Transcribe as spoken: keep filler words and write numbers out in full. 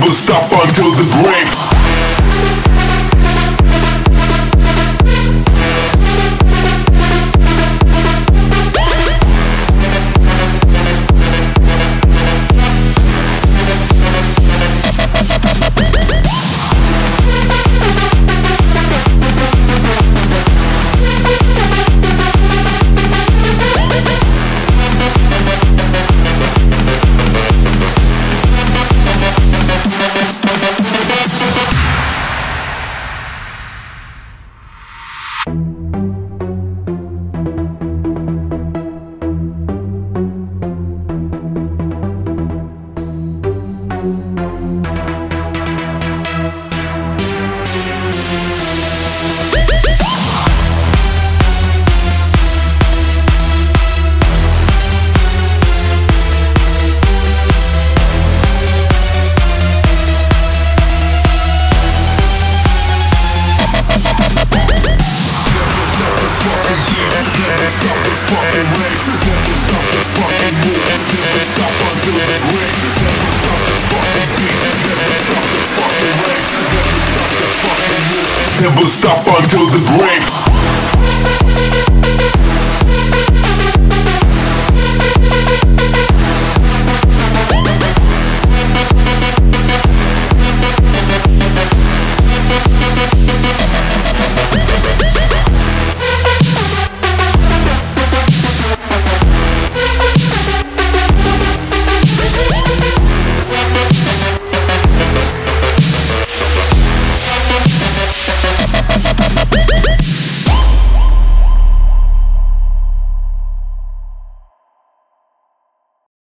never stop until the grave. Never stop until the grave.